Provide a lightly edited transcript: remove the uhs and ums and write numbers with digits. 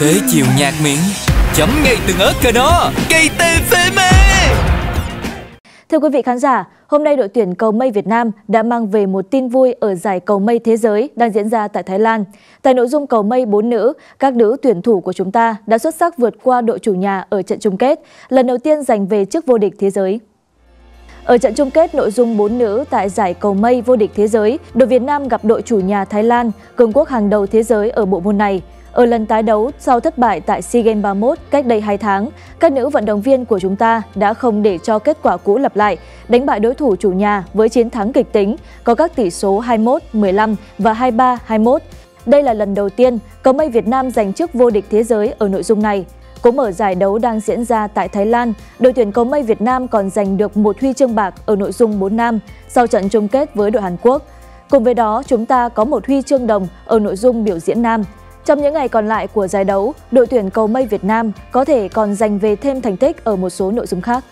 Xế chiều nhạc miệng chấm ngay từng ớt cơ đó. Cây TVM. Thưa quý vị khán giả, hôm nay đội tuyển cầu mây Việt Nam đã mang về một tin vui ở giải cầu mây thế giới đang diễn ra tại Thái Lan. Tại nội dung cầu mây 4 nữ, các nữ tuyển thủ của chúng ta đã xuất sắc vượt qua đội chủ nhà ở trận chung kết, lần đầu tiên giành về chức vô địch thế giới. Ở trận chung kết nội dung 4 nữ tại giải cầu mây vô địch thế giới, đội Việt Nam gặp đội chủ nhà Thái Lan, cường quốc hàng đầu thế giới ở bộ môn này. Ở lần tái đấu sau thất bại tại SEA Games 31 cách đây 2 tháng, các nữ vận động viên của chúng ta đã không để cho kết quả cũ lặp lại, đánh bại đối thủ chủ nhà với chiến thắng kịch tính, có các tỷ số 21-15 và 23-21. Đây là lần đầu tiên cầu mây Việt Nam giành chức vô địch thế giới ở nội dung này. Cũng ở giải đấu đang diễn ra tại Thái Lan, đội tuyển cầu mây Việt Nam còn giành được một huy chương bạc ở nội dung 4 nam sau trận chung kết với đội Hàn Quốc. Cùng với đó, chúng ta có một huy chương đồng ở nội dung biểu diễn nam. Trong những ngày còn lại của giải đấu, đội tuyển cầu mây Việt Nam có thể còn giành về thêm thành tích ở một số nội dung khác.